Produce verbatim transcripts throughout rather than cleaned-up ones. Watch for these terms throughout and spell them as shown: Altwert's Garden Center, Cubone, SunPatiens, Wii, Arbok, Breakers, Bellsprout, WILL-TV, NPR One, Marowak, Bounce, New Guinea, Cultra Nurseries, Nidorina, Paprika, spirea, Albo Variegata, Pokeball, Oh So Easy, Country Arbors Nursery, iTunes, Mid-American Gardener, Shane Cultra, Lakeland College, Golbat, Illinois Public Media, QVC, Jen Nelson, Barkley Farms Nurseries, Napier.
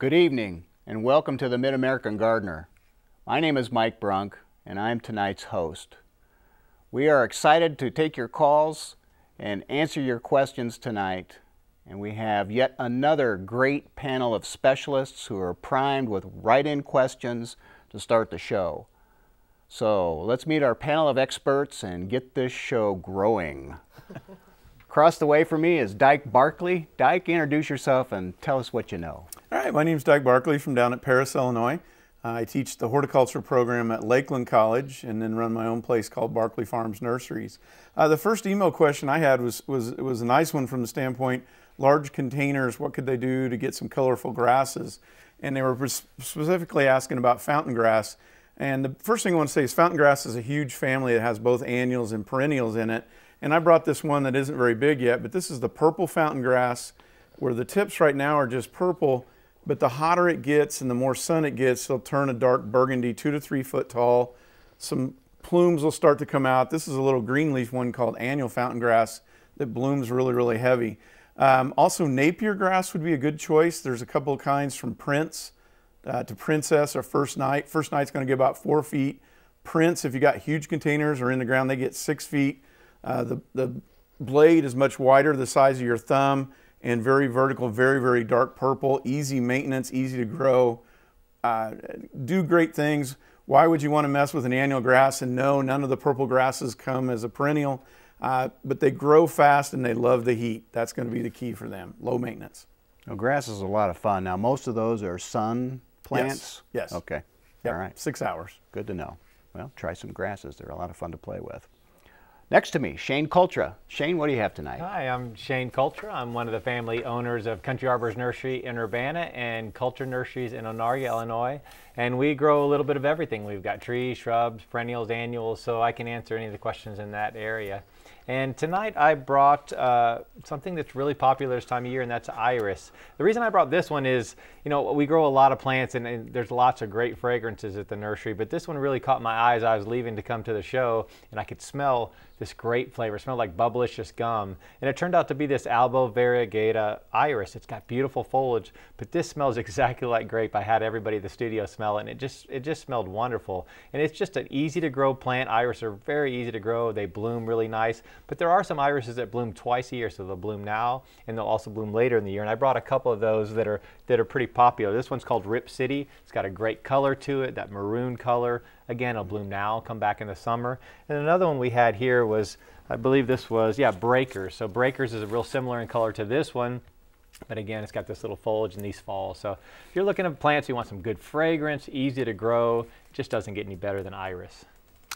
Good evening and welcome to the Mid-American Gardener. My name is Mike Brunk and I'm tonight's host. We are excited to take your calls and answer your questions tonight, and we have yet another great panel of specialists who are primed with write-in questions to start the show. So let's meet our panel of experts and get this show growing. Across the way from me is Dyke Barkley. Dyke, introduce yourself and tell us what you know. All right, my name is Dyke Barkley from down at Paris, Illinois. Uh, I teach the horticulture program at Lakeland College and then run my own place called Barkley Farms Nurseries. Uh, the first email question I had was, was, was a nice one from the standpoint, large containers, what could they do to get some colorful grasses? And they were specifically asking about fountain grass. And the first thing I want to say is fountain grass is a huge family that has both annuals and perennials in it. And I brought this one that isn't very big yet, but this is the purple fountain grass, where the tips right now are just purple, but the hotter it gets and the more sun it gets, they'll turn a dark burgundy, two to three foot tall. Some plumes will start to come out. This is a little green leaf one called annual fountain grass that blooms really, really heavy. Um, also, Napier grass would be a good choice. There's a couple of kinds from Prince uh, to Princess or First Night. First Night's gonna get about four feet. Prince, if you got huge containers or in the ground, they get six feet. Uh, the, the blade is much wider, the size of your thumb, and very vertical, very, very dark purple, easy maintenance, easy to grow, uh, do great things. Why would you want to mess with an annual grass? And no, none of the purple grasses come as a perennial, uh, but they grow fast and they love the heat. That's going to be the key for them, low maintenance. Well, grass is a lot of fun. Now, most of those are sun plants? Yes. Yes. Okay. Yep. All right. Six hours. Good to know. Well, try some grasses. They're a lot of fun to play with. Next to me, Shane Cultra. Shane, what do you have tonight? Hi, I'm Shane Cultra. I'm one of the family owners of Country Arbors Nursery in Urbana and Cultra Nurseries in Onaga, Illinois. And we grow a little bit of everything. We've got trees, shrubs, perennials, annuals, so I can answer any of the questions in that area. And tonight I brought uh, something that's really popular this time of year, and that's iris. The reason I brought this one is, you know, we grow a lot of plants and, and there's lots of great fragrances at the nursery, but this one really caught my eye as I was leaving to come to the show, and I could smell this great flavor. It smelled like bubblicious gum. And it turned out to be this Albo Variegata iris. It's got beautiful foliage, but this smells exactly like grape. I had everybody at the studio smell it, and it just, it just smelled wonderful. And it's just an easy to grow plant. Iris are very easy to grow. They bloom really nice. But there are some irises that bloom twice a year, so they'll bloom now and they'll also bloom later in the year. And I brought a couple of those that are that are pretty popular. This one's called Rip City. It's got a great color to it, that maroon color. Again, it'll bloom now, come back in the summer. And another one we had here was, I believe this was, yeah, Breakers. So Breakers is real similar in color to this one. But again, it's got this little foliage in these falls. So if you're looking at plants, you want some good fragrance, easy to grow, just doesn't get any better than iris.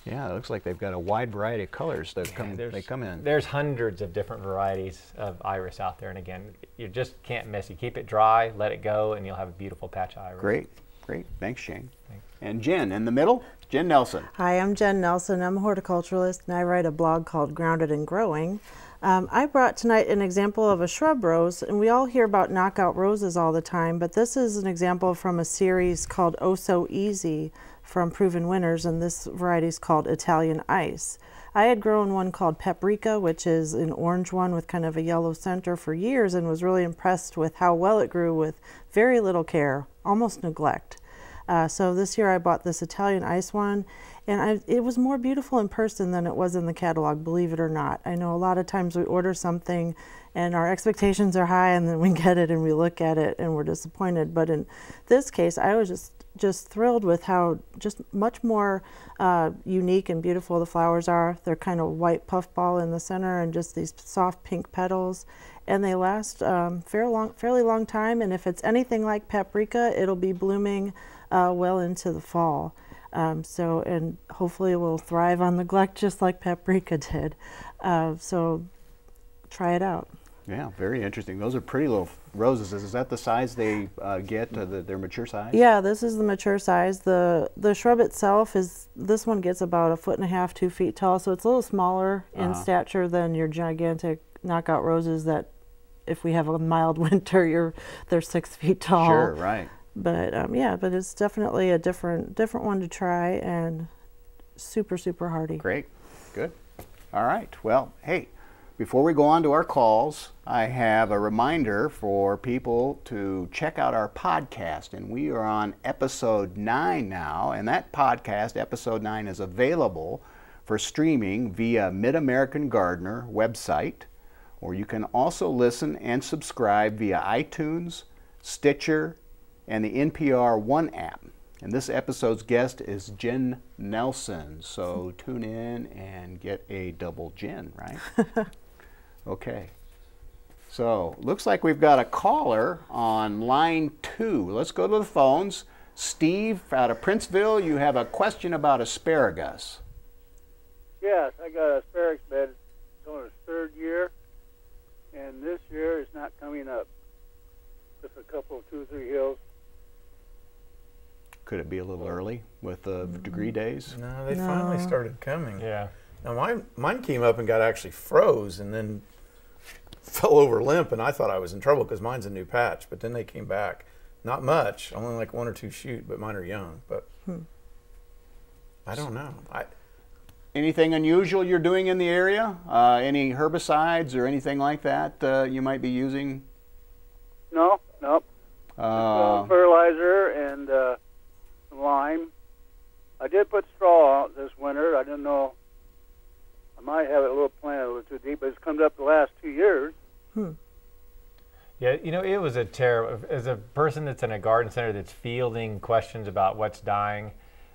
Yeah, it looks like they've got a wide variety of colors that yeah, come, they come in. There's hundreds of different varieties of iris out there. And again, you just can't miss. You keep it dry, let it go, and you'll have a beautiful patch of iris. Great, great. Thanks, Shane. Thanks. And Jen in the middle, Jen Nelson. Hi, I'm Jen Nelson. I'm a horticulturalist, and I write a blog called Grounded and Growing. Um, I brought tonight an example of a shrub rose, and we all hear about knockout roses all the time, but this is an example from a series called Oh So Easy, from Proven Winners, and this variety is called Italian Ice. I had grown one called Paprika, which is an orange one with kind of a yellow center, for years, and was really impressed with how well it grew with very little care, almost neglect. Uh, so this year I bought this Italian Ice one, and I, it was more beautiful in person than it was in the catalog, believe it or not. I know a lot of times we order something and our expectations are high, and then we get it and we look at it and we're disappointed. But in this case, I was just just thrilled with how just much more uh, unique and beautiful the flowers are. They're kind of white puffball in the center and just these soft pink petals. And they last um, fair long, fairly long time. And if it's anything like Paprika, it'll be blooming uh, well into the fall. Um, so, and hopefully it will thrive on neglect just like Paprika did. Uh, so try it out. Yeah, very interesting. Those are pretty little roses. Is that the size they uh, get, uh, the, their mature size? Yeah, this is the mature size. The the shrub itself is, this one gets about a foot and a half, two feet tall, so it's a little smaller uh-huh. in stature than your gigantic knockout roses that, if we have a mild winter, you're, they're six feet tall. Sure, right. But um, yeah, but it's definitely a different, different one to try, and super, super hardy. Great, good. All right, well, hey. Before we go on to our calls, I have a reminder for people to check out our podcast, and we are on episode nine now, and that podcast, episode nine, is available for streaming via Mid-American Gardener website, or you can also listen and subscribe via iTunes, Stitcher, and the N P R One app. And this episode's guest is Jen Nelson, so tune in and get a double Jen, right? Okay, so looks like we've got a caller on line two. Let's go to the phones. Steve out of Princeville, you have a question about asparagus. Yes, I got an asparagus bed. It's on its third year, and this year it's not coming up. Just a couple of two or three hills. Could it be a little early with the degree days? No, they no. finally started coming. Yeah. Now mine, mine came up and got actually froze and then fell over limp, and I thought I was in trouble because mine's a new patch, but then they came back. Not much, only like one or two shoot, but mine are young. But hmm. I don't know. I, Anything unusual you're doing in the area? Uh, any herbicides or anything like that uh, you might be using? No, nope. Uh, fertilizer and... Uh, lime. I did put straw out this winter. I didn't know. I might have it a little planted a little too deep, but it's come up the last two years. Hmm. Yeah, you know, it was a terrible. As a person that's in a garden center that's fielding questions about what's dying,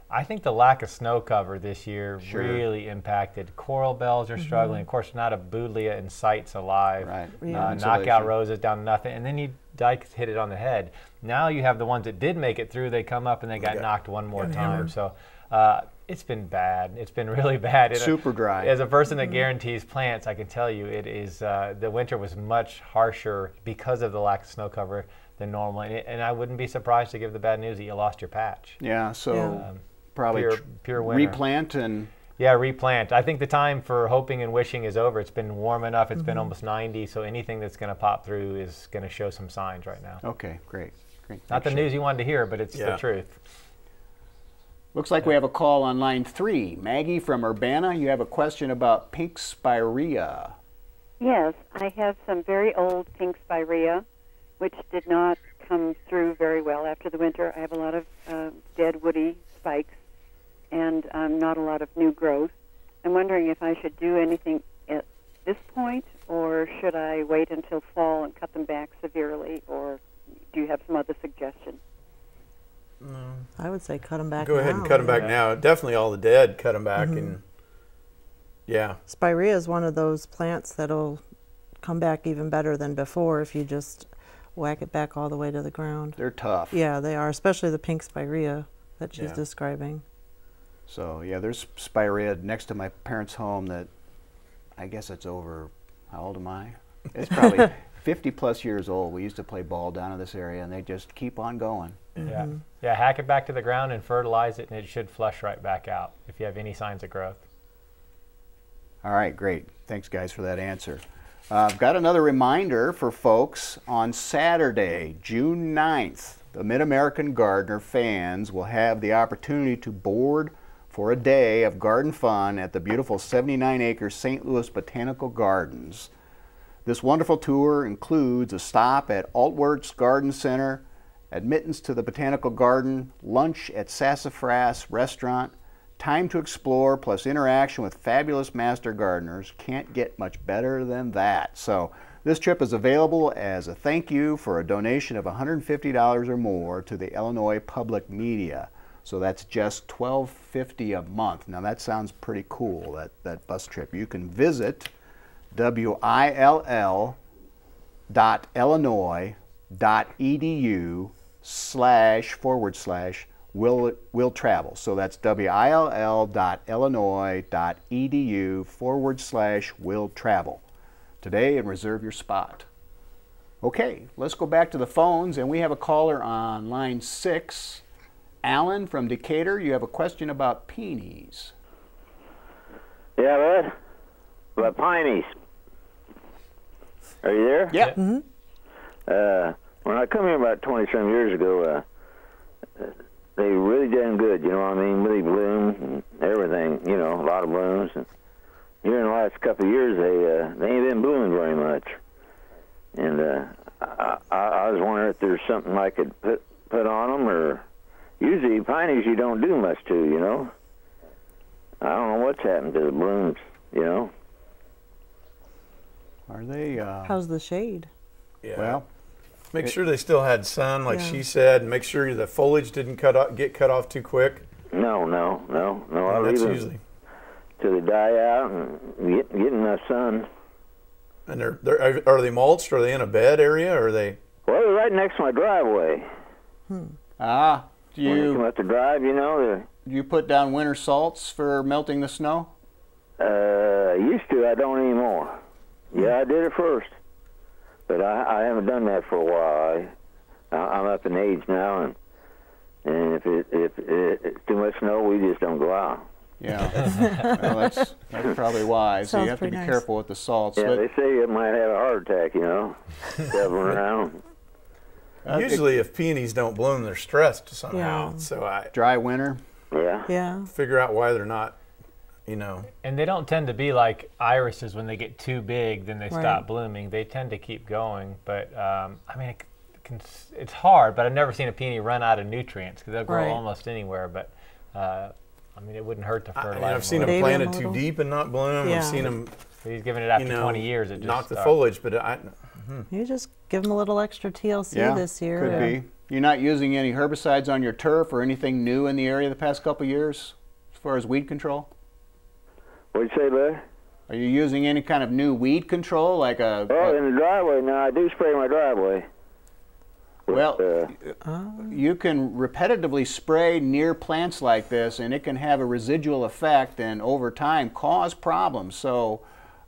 I think the lack of snow cover this year sure. really impacted. Coral bells are mm-hmm. struggling. Of course, not a Buddleia in sight's alive. Right. Yeah. Uh, knockout roses down nothing. And then you Dyke hit it on the head. Now you have the ones that did make it through. They come up and they got yeah. knocked one more got time. Hammered. So uh, it's been bad. It's been really bad. It, Super dry. As a person that guarantees plants, I can tell you it is. Uh, the winter was much harsher because of the lack of snow cover than normal. And, it, and I wouldn't be surprised to give the bad news that you lost your patch. Yeah. So. Yeah. Um, Probably pure, pure winter. Replant and yeah, replant. I think the time for hoping and wishing is over. It's been warm enough. It's mm-hmm. been almost ninety, so anything that's going to pop through is going to show some signs right now. Okay, great, great. Not Thanks the news you wanted to hear, but it's yeah. the truth. Looks like yeah. we have a call on line three. Maggie from Urbana, you have a question about pink spirea. Yes, I have some very old pink spirea, which did not come through very well after the winter. I have a lot of uh, dead woody spikes. And um, not a lot of new growth. I'm wondering if I should do anything at this point, or should I wait until fall and cut them back severely, or do you have some other suggestion? No. I would say cut them back now. Go ahead and cut them back now. Definitely all the dead, cut them back. Mm-hmm. and yeah. Spirea is one of those plants that'll come back even better than before if you just whack it back all the way to the ground. They're tough. Yeah, they are, especially the pink spirea that she's yeah. describing. So yeah, there's spirea next to my parents' home that I guess it's over, how old am I? It's probably fifty plus years old. We used to play ball down in this area and they just keep on going. Mm-hmm. Yeah, yeah, hack it back to the ground and fertilize it and it should flush right back out if you have any signs of growth. All right, great. Thanks guys for that answer. Uh, I've got another reminder for folks on Saturday, June ninth. The Mid-American Gardener fans will have the opportunity to board for a day of garden fun at the beautiful seventy-nine acre Saint Louis Botanical Gardens. This wonderful tour includes a stop at Altwert's Garden Center, admittance to the Botanical Garden, lunch at Sassafras Restaurant, time to explore plus interaction with fabulous master gardeners. Can't get much better than that. So this trip is available as a thank you for a donation of one hundred fifty dollars or more to the Illinois Public Media. So that's just twelve fifty a month. Now that sounds pretty cool, that, that bus trip. You can visit W I L L dot illinois dot E D U slash forward slash will, will travel. So that's W I L L dot illinois dot E D U forward slash will travel today and reserve your spot. Okay, let's go back to the phones, and we have a caller on line six. Alan from Decatur, you have a question about peonies. Yeah, Ed? About peonies. Are you there? Yeah. Mm-hmm. uh, when I come here about twenty-some years ago, uh, they really done good, you know what I mean? Really bloomed and everything, you know, a lot of blooms. And here in the last couple of years, they uh, they ain't been blooming very much. And uh, I, I, I was wondering if there's something I could put put on them, or usually pineies you don't do much to, you know. I don't know what's happened to the blooms, you know. Are they? Uh, How's the shade? Yeah. Well, make it, sure they still had sun, like yeah. she said. And make sure the foliage didn't cut off, get cut off too quick. No, no, no, no. I leave them usually till they die out and get get enough sun. And they're, they're are they mulched? Are they in a bed area? Or are they? Well, they're right next to my driveway. Hmm. Ah, do you? When you come up the drive, you know. Do you put down winter salts for melting the snow? Uh, I used to. I don't anymore. Yeah, I did it first, but I, I haven't done that for a while. I, I'm up in age now, and and if it, if it's too much snow, we just don't go out. Yeah, well, that's that's probably wise. So you have to be nice. careful with the salts. Yeah, but they say you might have a heart attack, you know, traveling around. Usually, if peonies don't bloom, they're stressed somehow. Yeah. So I dry winter. Yeah. Yeah. Figure out why they're not. You know. And they don't tend to be like irises. When they get too big, then they right. stop blooming. They tend to keep going. But um, I mean, it can, it's hard. But I've never seen a peony run out of nutrients, because they'll grow right. almost anywhere. But uh, I mean, it wouldn't hurt to fertilize. I mean, I've seen them planted too deep and not bloom. Yeah. I've seen them. He's giving it after you know, twenty years. It just knock the foliage. But I. Mm-hmm. You just give them a little extra T L C yeah, this year. Could yeah. be. You're not using any herbicides on your turf or anything new in the area the past couple of years, as far as weed control. What'd you say, Larry? Are you using any kind of new weed control, like a? Well, a, in the driveway now, I do spray my driveway. But, well, uh, you can repetitively spray near plants like this, and it can have a residual effect, and over time cause problems. So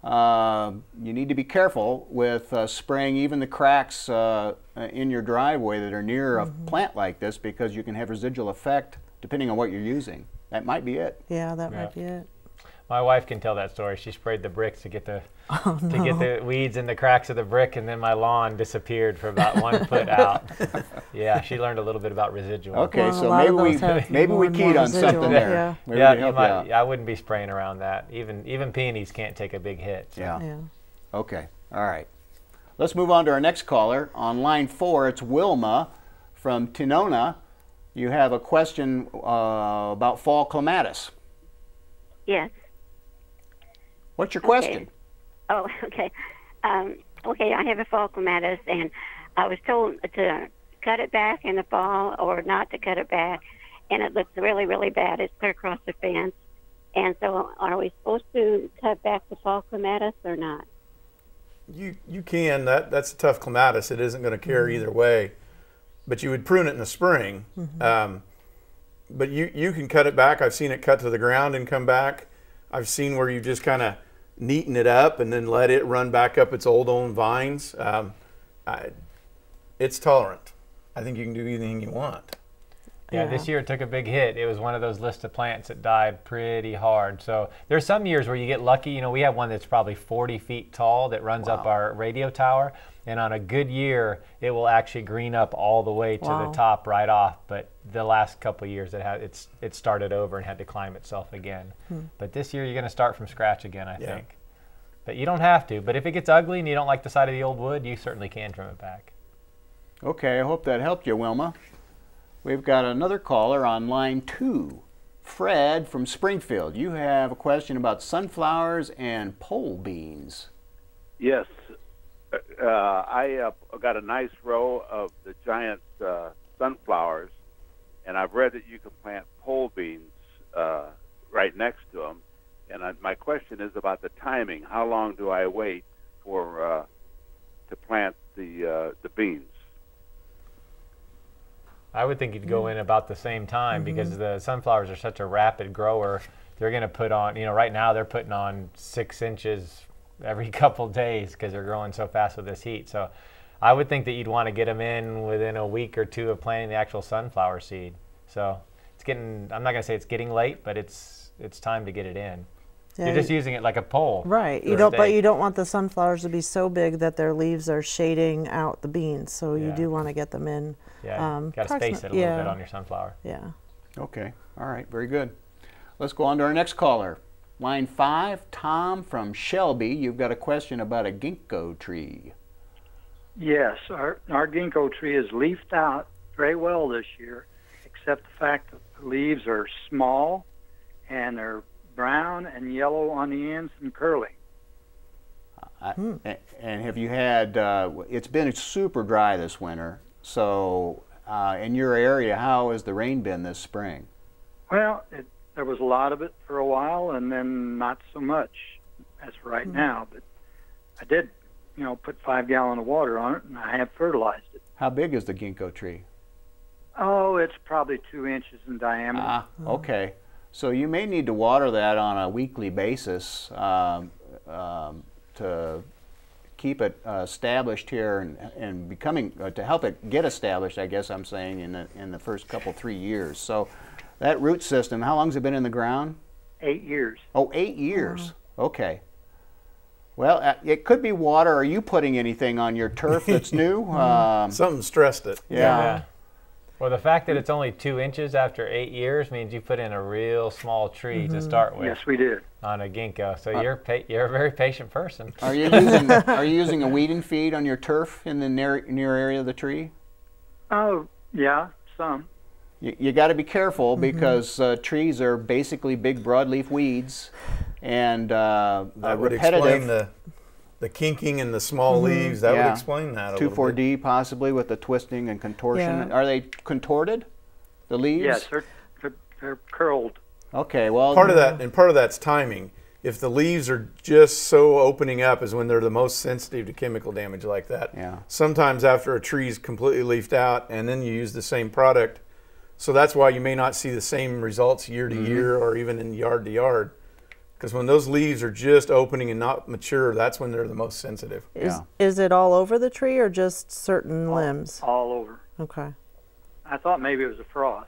uh, you need to be careful with uh, spraying even the cracks uh, in your driveway that are near mm-hmm. a plant like this, because you can have residual effect depending on what you're using. That might be it. Yeah, that yeah. might be it. My wife can tell that story. She sprayed the bricks to get the oh, no. to get the weeds in the cracks of the brick, and then my lawn disappeared for about one foot out. Yeah, she learned a little bit about residual. Okay, well, so maybe we maybe we keyed on residual. something there. Yeah, maybe yeah you might, I wouldn't be spraying around that. Even even peonies can't take a big hit. So. Yeah. yeah. Okay. All right. Let's move on to our next caller on line four. It's Wilma from Tinona. You have a question uh, about fall clematis. Yes. Yeah. What's your question? Okay. Oh, okay. Um, okay, I have a fall clematis, and I was told to cut it back in the fall or not to cut it back, and it looks really, really bad. It's clear across the fence. And so are we supposed to cut back the fall clematis or not? You you can. That That's a tough clematis. It isn't going to care mm-hmm. either way. But you would prune it in the spring. Mm-hmm. um, but you, you can cut it back. I've seen it cut to the ground and come back. I've seen where you just kind of neaten it up and then let it run back up its old own vines. Um, I, it's tolerant. I think you can do anything you want. Yeah, yeah, this year it took a big hit. It was one of those list of plants that died pretty hard. So there's some years where you get lucky. You know, we have one that's probably forty feet tall that runs wow. up our radio tower. And on a good year, it will actually green up all the way to wow. the top right off. But the last couple of years, it had it's it started over and had to climb itself again. Hmm. But this year, you're going to start from scratch again, I yeah. think. But you don't have to. But if it gets ugly and you don't like the side of the old wood, you certainly can trim it back. Okay, I hope that helped you, Wilma. We've got another caller on line two, Fred from Springfield. You have a question about sunflowers and pole beans. Yes. Uh, I uh, got a nice row of the giant uh, sunflowers, and I've read that you can plant pole beans uh, right next to them. And I, my question is about the timing. How long do I wait for uh, to plant the uh, the beans? I would think you'd go in about the same time mm-hmm. because the sunflowers are such a rapid grower. They're going to put on, you know, right now they're putting on six inches every couple days because they're growing so fast with this heat. So I would think that you'd want to get them in within a week or two of planting the actual sunflower seed. So it's getting, I'm not going to say it's getting late, but it's, it's time to get it in. Yeah, you're just using it like a pole. Right. You don't, but you don't want the sunflowers to be so big that their leaves are shading out the beans. So you yeah. do want to get them in. Yeah, um, got to space it a little yeah. bit on your sunflower. Yeah. Okay. All right. Very good. Let's go on to our next caller. Line five, Tom from Shelby, you've got a question about a ginkgo tree. Yes, our, our ginkgo tree is leafed out very well this year, except the fact that the leaves are small and they're brown and yellow on the ends and curly. I, hmm. And have you had, uh, it's been super dry this winter, so uh, in your area, how has the rain been this spring? Well, it, there was a lot of it for a while and then not so much as right hmm. now, but I did, you know, put five gallon of water on it and I have fertilized it. How big is the ginkgo tree? Oh, it's probably two inches in diameter. Ah, okay. So you may need to water that on a weekly basis um, um, to keep it uh, established here and, and becoming, uh, to help it get established, I guess I'm saying, in the, in the first couple, three years. So that root system, how long has it been in the ground? Eight years. Oh, eight years. Wow. Okay. Well, it could be water. Are you putting anything on your turf that's new? Um, Something stressed it. Yeah. yeah. Well, the fact that it's only two inches after eight years means you put in a real small tree mm-hmm. to start with. Yes, we did. On a ginkgo. So uh, you're pa you're a very patient person. Are you using Are you using a weeding feed on your turf in the near near area of the tree? Oh yeah, some. You, you got to be careful mm-hmm. because uh, trees are basically big broadleaf weeds, and uh, the I would repetitive. Explain the The kinking and the small mm-hmm. leaves, that yeah. would explain that a two, little bit. two four D possibly with the twisting and contortion. Yeah. Are they contorted, the leaves? Yes, they're, they're, they're curled. Okay, well. Part of that, and part of that's timing. If the leaves are just so opening up is when they're the most sensitive to chemical damage like that. Yeah. Sometimes after a tree's completely leafed out and then you use the same product. So that's why you may not see the same results year to mm-hmm. year or even in yard to yard. Because when those leaves are just opening and not mature, that's when they're the most sensitive. Is, yeah. is it all over the tree or just certain all, limbs? All over. Okay. I thought maybe it was a frost.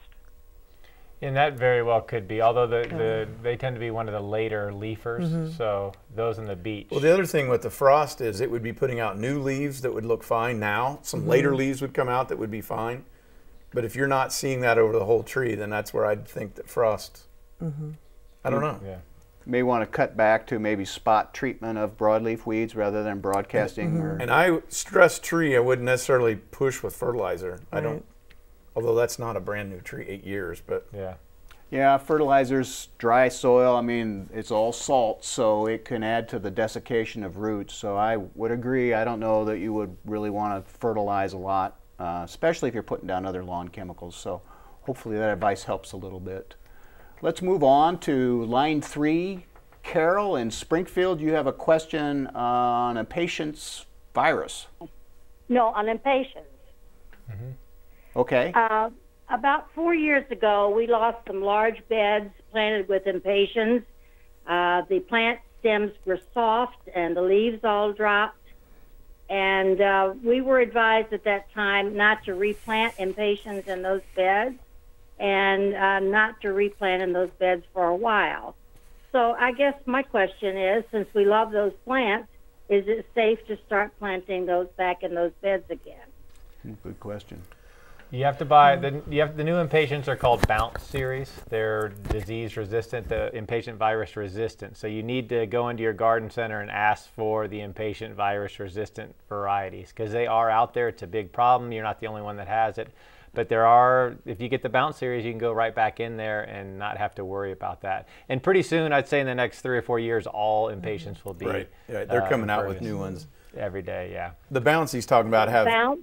And that very well could be, although the, yeah. the, they tend to be one of the later leafers, mm-hmm. so those in the beach. Well, the other thing with the frost is it would be putting out new leaves that would look fine now. Some mm-hmm. later leaves would come out that would be fine. But if you're not seeing that over the whole tree, then that's where I'd think that frost, mm-hmm. I don't know. Yeah. May want to cut back to maybe spot treatment of broadleaf weeds rather than broadcasting. Mm-hmm. or, and I stress tree, I wouldn't necessarily push with fertilizer. Right. I don't, although that's not a brand new tree, eight years, but. Yeah. Yeah, fertilizers, dry soil, I mean, it's all salt, so it can add to the desiccation of roots. So I would agree, I don't know that you would really want to fertilize a lot, uh, especially if you're putting down other lawn chemicals. So hopefully that advice helps a little bit. Let's move on to line three. Carol in Springfield, you have a question on impatiens virus. No, on impatiens. Mm-hmm. Okay. Uh, about four years ago, we lost some large beds planted with impatiens. Uh, the plant stems were soft and the leaves all dropped. And uh, we were advised at that time not to replant impatiens in those beds. And uh, not to replant in those beds for a while. So I guess my question is, since we love those plants, is it safe to start planting those back in those beds again? Good question. You have to buy, the, you have, the new impatiens are called Bounce series. They're disease resistant, the impatient virus resistant. So you need to go into your garden center and ask for the impatient virus resistant varieties because they are out there. It's a big problem. You're not the only one that has it. But there are, if you get the Bounce series, you can go right back in there and not have to worry about that. And pretty soon, I'd say in the next three or four years, all impatiens will be. Right, yeah, they're uh, coming out with new ones. Every day, yeah. The Bounce he's talking about have. Bounce?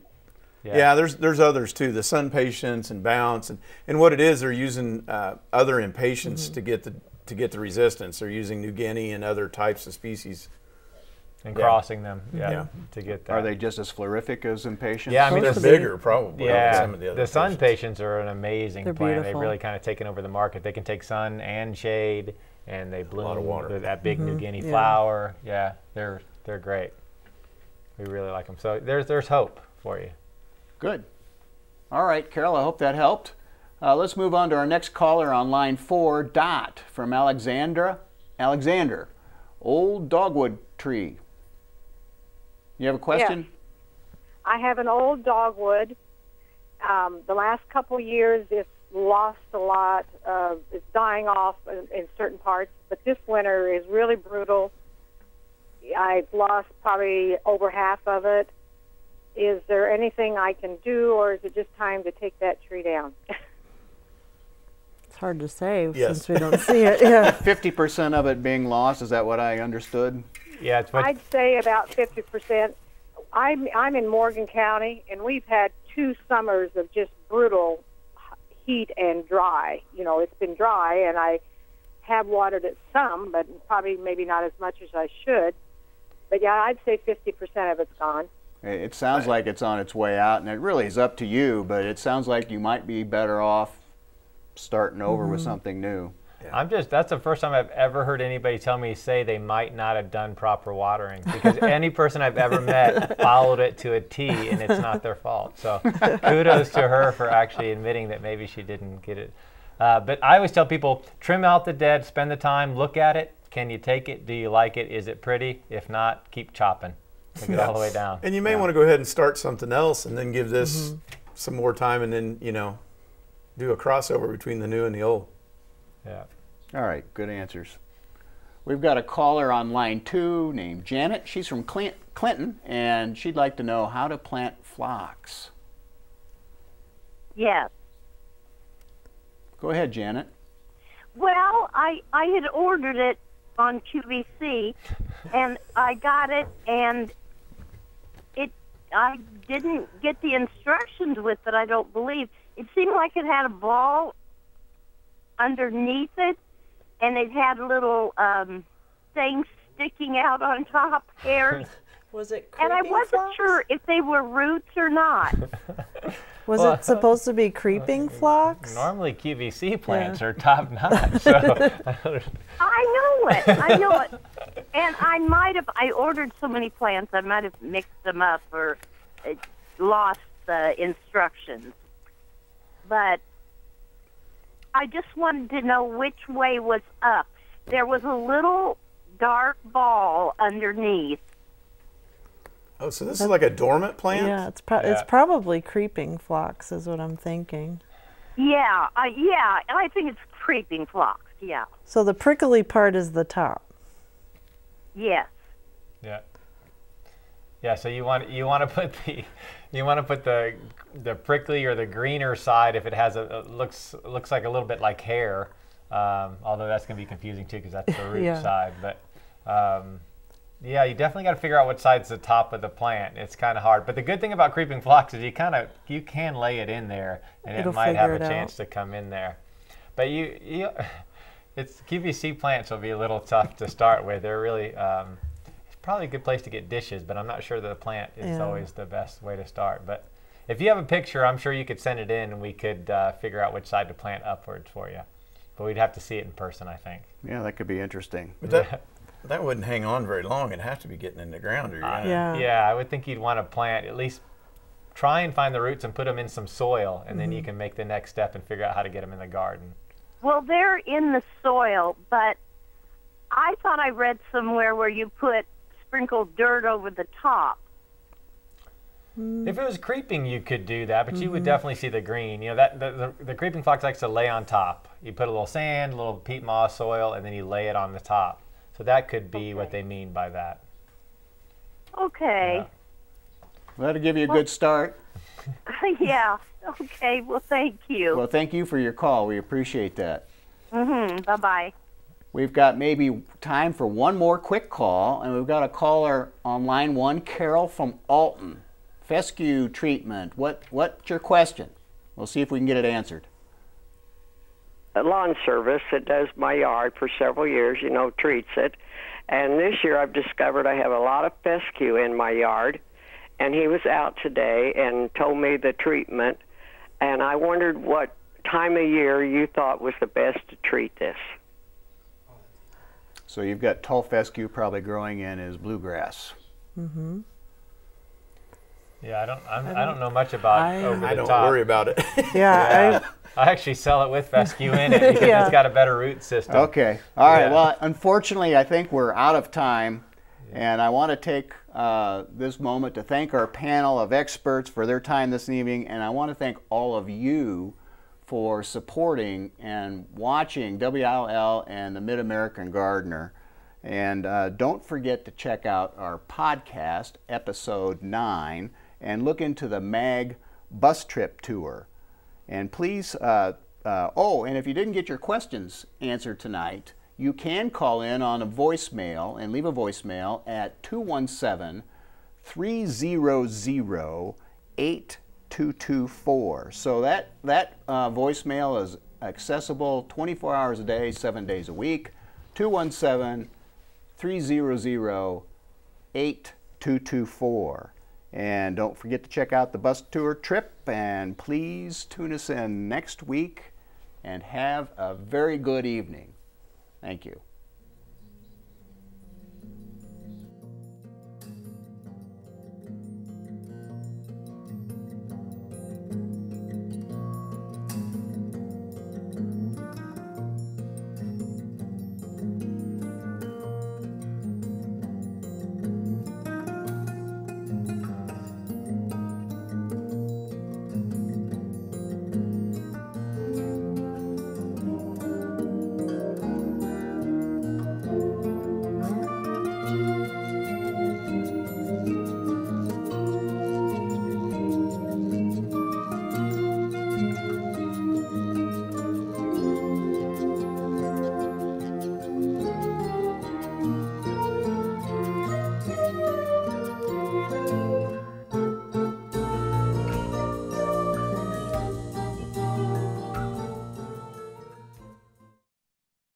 Yeah. yeah, there's there's others too, the SunPatiens and Bounce. And, and what it is, they're using uh, other impatiens mm-hmm. to get the to get the resistance. They're using New Guinea and other types of species. And yeah. crossing them, yeah, yeah, to get that. Are they just as florific as impatiens? Yeah, I mean, they're bigger, probably. Yeah, some of the, other the sun patients are an amazing they're plant. Beautiful. They've really kind of taken over the market. They can take sun and shade, and they bloom. A lot of water. That big mm-hmm. New Guinea yeah. flower. Yeah, they're they're great. We really like them. So there's there's hope for you. Good. All right, Carol. I hope that helped. Uh, let's move on to our next caller on line four, Dot from Alexandra, Alexander, old dogwood tree. You have a question? Yes. I have an old dogwood. Um, the last couple years, it's lost a lot. Uh, it's dying off in, in certain parts, but this winter is really brutal. I've lost probably over half of it. Is there anything I can do, or is it just time to take that tree down? It's hard to say, yes, since we don't see it. Yeah. fifty percent of it being lost, is that what I understood? Yeah, it's I'd say about fifty percent. I'm, I'm in Morgan County, and we've had two summers of just brutal heat and dry. You know, it's been dry, and I have watered it some, but probably maybe not as much as I should. But, yeah, I'd say fifty percent of it's gone. It sounds like it's on its way out, and it really is up to you, but it sounds like you might be better off starting over mm-hmm. with something new. Yeah. I'm just, that's the first time I've ever heard anybody tell me say they might not have done proper watering, because any person I've ever met followed it to a T, and it's not their fault. So kudos to her for actually admitting that maybe she didn't get it. Uh, but I always tell people, trim out the dead, spend the time, look at it. Can you take it? Do you like it? Is it pretty? If not, keep chopping. Take it all the way down. And you may yeah. want to go ahead and start something else and then give this mm-hmm. some more time, and then, you know, do a crossover between the new and the old. Yeah. All right. Good answers. We've got a caller on line two named Janet. She's from Clint Clinton, and she'd like to know how to plant phlox. Yes. Go ahead, Janet. Well, I, I had ordered it on Q V C, and I got it, and it I didn't get the instructions with it, I don't believe. It seemed like it had a ball underneath it, and it had little um, things sticking out on top, hairs. Was it creeping? And I wasn't phlox? Sure if they were roots or not. Was well, it supposed to be creeping uh, phlox? Normally Q V C plants yeah. are top notch. So. I know it. I know it. And I might have, I ordered so many plants, I might have mixed them up or uh, lost the uh, instructions. But I just wanted to know which way was up. There was a little dark ball underneath. Oh, so this That's, is like a dormant plant? Yeah, it's, pro yeah. it's probably creeping phlox is what I'm thinking. Yeah, uh, yeah, I think it's creeping phlox, yeah. So the prickly part is the top. Yes. Yeah. Yeah, so you want you want to put the you want to put the the prickly or the greener side if it has a, a looks looks like a little bit like hair. Um, although that's going to be confusing too, because that's the root yeah. side, but um yeah, you definitely got to figure out what side's the top of the plant. It's kind of hard, but the good thing about creeping phlox is you kind of you can lay it in there, and It'll it might have a chance out. to come in there. But you, you, it's Q V C plants will be a little tough to start with. They're really, um, it's probably a good place to get dishes, but I'm not sure that the plant is yeah. always the best way to start. But if you have a picture, I'm sure you could send it in, and we could uh, figure out which side to plant upwards for you. But we'd have to see it in person, I think. Yeah, that could be interesting. That wouldn't hang on very long. It'd have to be getting in the ground. Or uh, yeah. yeah, I would think you'd want to plant, at least try and find the roots and put them in some soil, and mm-hmm. then you can make the next step and figure out how to get them in the garden. Well, they're in the soil, but I thought I read somewhere where you put sprinkled dirt over the top. If it was creeping, you could do that, but mm-hmm. you would definitely see the green. You know, that the, the, the creeping phlox likes to lay on top. You put a little sand, a little peat moss soil, and then you lay it on the top. So that could be okay. what they mean by that. Okay. Yeah. Well, that'll give you a well, good start. Yeah. Okay. Well, thank you. Well, thank you for your call. We appreciate that. Mm-hmm. Bye-bye. We've got maybe time for one more quick call, and we've got a caller on line one, Carol from Alton. Fescue treatment. What, what's your question? We'll see if we can get it answered. A lawn service that does my yard for several years, you know, treats it. And this year I've discovered I have a lot of fescue in my yard. And he was out today and told me the treatment. And I wondered what time of year you thought was the best to treat this. So you've got tall fescue probably growing in his bluegrass. Mm-hmm. Yeah, I don't, I'm, I don't. I don't know much about I, over the top. I don't top. worry about it. Yeah, yeah. I, I actually sell it with fescue in it because yeah. it's got a better root system. Okay. All right. Yeah. Well, unfortunately, I think we're out of time, yeah. and I want to take uh, this moment to thank our panel of experts for their time this evening, and I want to thank all of you for supporting and watching W I L L and the Mid-American Gardener. And uh, don't forget to check out our podcast, episode nine, and look into the M A G bus trip tour. And please, uh, uh, oh, and if you didn't get your questions answered tonight, you can call in on a voicemail and leave a voicemail at two one seven, three hundred, eight two two four. So that, that uh, voicemail is accessible twenty-four hours a day, seven days a week, two one seven, three hundred, eight two two four. And don't forget to check out the bus tour trip, and please tune us in next week and have a very good evening. Thank you.